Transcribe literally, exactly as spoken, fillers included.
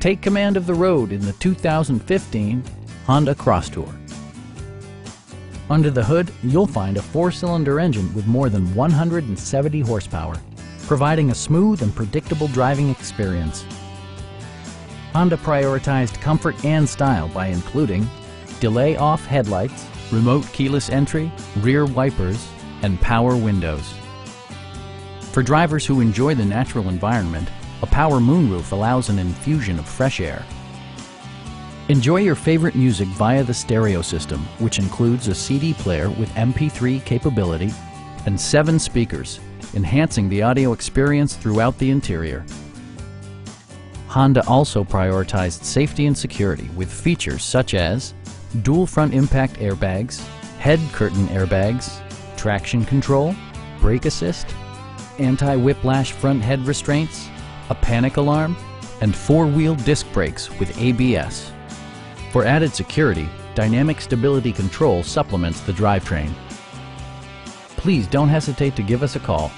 Take command of the road in the two thousand fifteen Honda Crosstour. Under the hood, you'll find a four-cylinder engine with more than one hundred seventy horsepower, providing a smooth and predictable driving experience. Honda prioritized comfort and style by including delay-off headlights, remote keyless entry, rear wipers, and power windows. For drivers who enjoy the natural environment, a power moonroof allows an infusion of fresh air. Enjoy your favorite music via the stereo system, which includes a C D player with M P three capability and seven speakers, enhancing the audio experience throughout the interior. Honda also prioritized safety and security with features such as dual front impact airbags, head curtain airbags, traction control, brake assist, anti-whiplash front head restraints, a panic alarm, and four-wheel disc brakes with A B S. For added security, Dynamic Stability Control supplements the drivetrain. Please don't hesitate to give us a call.